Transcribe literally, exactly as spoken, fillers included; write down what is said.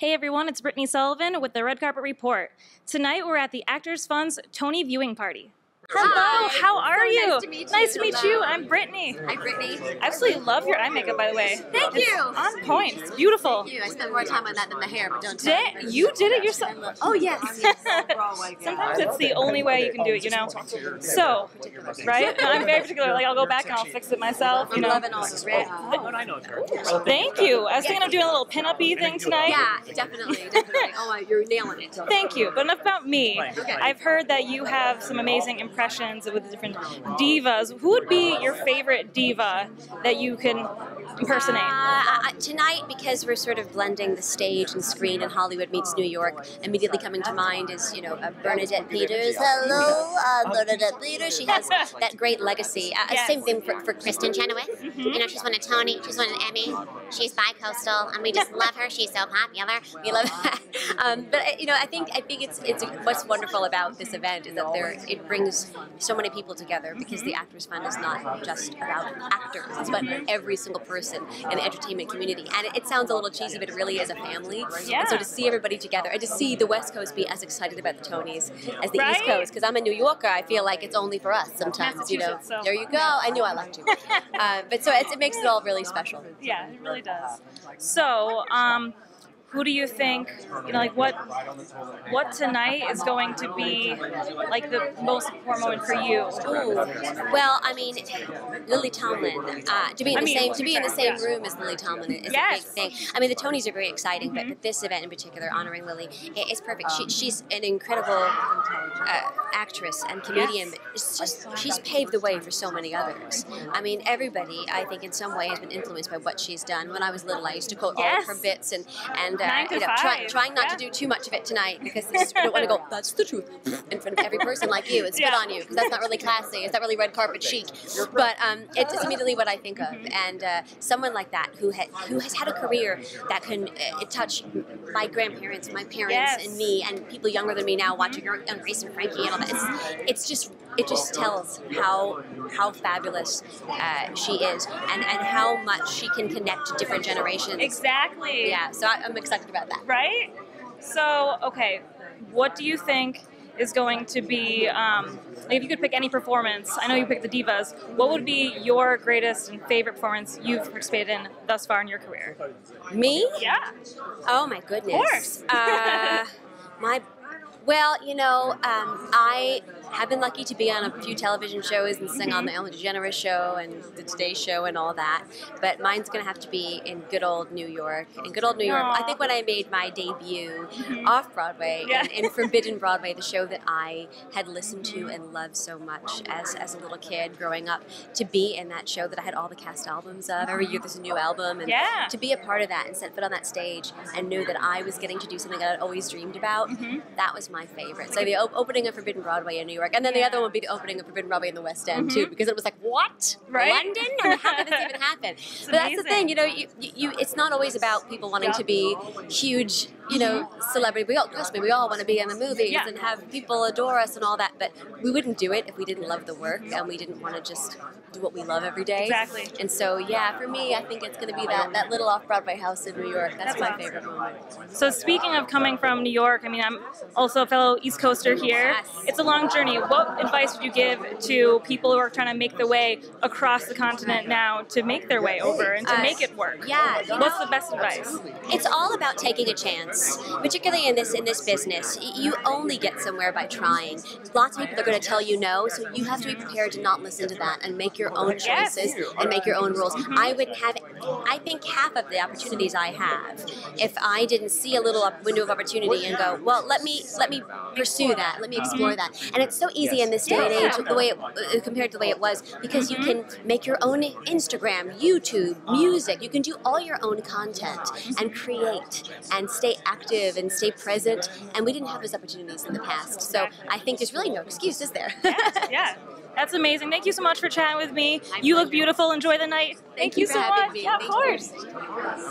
Hey everyone, it's Brittany Sullivan with the Red Carpet Report. Tonight we're at the Actors Fund's Tony Viewing Party. Hello, Hi. How are so you? Nice to meet you. Nice to meet Hello. you. I'm Brittany. I'm Brittany. I absolutely love your eye makeup, by the way. Thank it's you. On point. It's beautiful. Thank you. I spent more time on that than the hair, but don't tell me. You did it yourself. Oh yes. Sometimes it's the only way you can do it, you know. So, right? No, I'm very particular. Like I'll go back and I'll fix it myself. You know. Thank you. I was thinking of doing a little pin-up-y thing tonight. Yeah, definitely. definitely. Oh, you're nailing it. Thank you. But enough about me. Okay. I've heard that you have some amazing impressions. With the different divas. Who would be your favorite diva that you can impersonate? Uh, tonight, because we're sort of blending the stage and screen and Hollywood meets New York, immediately coming to mind is, you know, uh, Bernadette Peters. Hello, uh, Bernadette Peters. She has that great legacy. Uh, yes. Same thing for, for Kristen Chenoweth. Mm-hmm. You know, she's won a Tony, she's won an Emmy, she's bi-coastal, and we just love her. She's so popular. We love that. Um, but, you know, I think I think it's, it's what's wonderful about this event is that there it brings so many people together, because the Actors Fund is not just about actors, it's about every single person in the entertainment community. And it, it sounds a little cheesy, but it really is a family. Yeah. And so to see everybody together, and to see the West Coast be as excited about the Tonys as the right? East Coast, because I'm a New Yorker, I feel like it's only for us sometimes. You know, so there you go. I knew I liked you. uh, but so it's, it makes it all really special. Yeah, it really does. So. Um, Who do you think, you know, like what, what tonight is going to be like the most important moment for you? Ooh. Well, I mean, Lily Tomlin. Uh, to be in the I mean, same to be in the same room as Lily Tomlin is yes. a big thing. I mean, the Tonys are very exciting, mm-hmm. but, but this event in particular, honoring Lily, is perfect. She, she's an incredible uh, actress and comedian. Yes. It's just, she's paved the way for so many others. I mean, everybody, I think, in some way has been influenced by what she's done. When I was little, I used to quote yes. all her bits and and. Uh, you know, try, trying not yeah. to do too much of it tonight, because I just don't want to go, that's the truth, in front of every person like you and spit yeah. on you, because that's not really classy, it's not really red carpet chic. But um, it's, it's immediately what I think of, and uh, someone like that who, ha who has had a career that can uh, touch my grandparents, my parents, yes. and me, and people younger than me now watching young Grace and Frankie and all that. It's, it's just, it just tells how how fabulous uh, she is, and, and how much she can connect to different generations. Exactly. Yeah, so I, I'm excited. Excited about that. Right? So, okay, what do you think is going to be, um, if you could pick any performance, I know you picked the divas, what would be your greatest and favorite performance you've participated in thus far in your career? Me? Yeah. Oh my goodness. Of course. uh, my, well, you know, um, I... I've been lucky to be on a few television shows and sing on the Ellen DeGeneres show and the Today Show and all that. But mine's going to have to be in good old New York. In good old New York, Aww. I think when I made my debut off-Broadway yeah. in, in Forbidden Broadway, the show that I had listened to and loved so much as, as a little kid growing up, to be in that show that I had all the cast albums of. Every year there's a new album. And yeah. to be a part of that and set foot on that stage and know that I was getting to do something that I'd always dreamed about, mm-hmm. that was my favorite. So the op opening of Forbidden Broadway in New York. And then yeah. the other one would be the opening of Forbidden Robbie in the West End, mm-hmm. too, because it was like, what? Right? London? I mean, how did this even happen? It's but amazing. That's the thing, you know, you, you, it's not always about people wanting to be huge, you know, celebrity. We all, trust me, we all want to be in the movies yeah. and have people adore us and all that, but we wouldn't do it if we didn't love the work and we didn't want to just do what we love every day. Exactly. And so, yeah, for me, I think it's going to be that, that little off-Broadway house in New York. That's, That's my awesome. favorite moment. So speaking of coming from New York, I mean, I'm also a fellow East Coaster here. Yes. It's a long journey. What advice would you give to people who are trying to make their way across the continent now to make their way over and to uh, make it work? Yeah. What's know, the best advice? It's all about taking a chance, particularly in this in this business. You only get somewhere by trying. Lots of people are going to tell you no, so you have to be prepared to not listen to that and make your own choices and make your own rules. Mm-hmm. I wouldn't have, I think, half of the opportunities I have if I didn't see a little window of opportunity and go, well, let me let me pursue that, let me explore that. And it's so easy in this day and age, the way it, uh, compared to the way it was, because you can make your own Instagram, YouTube, music. You can do all your own content and create and stay active and stay present. And we didn't have those opportunities in the past, so I think there's really no excuse, is there? yeah, yeah, that's amazing. Thank you so much for chatting with me. You look beautiful. Enjoy the night. Thank, Thank you, you so much. Yeah, of course.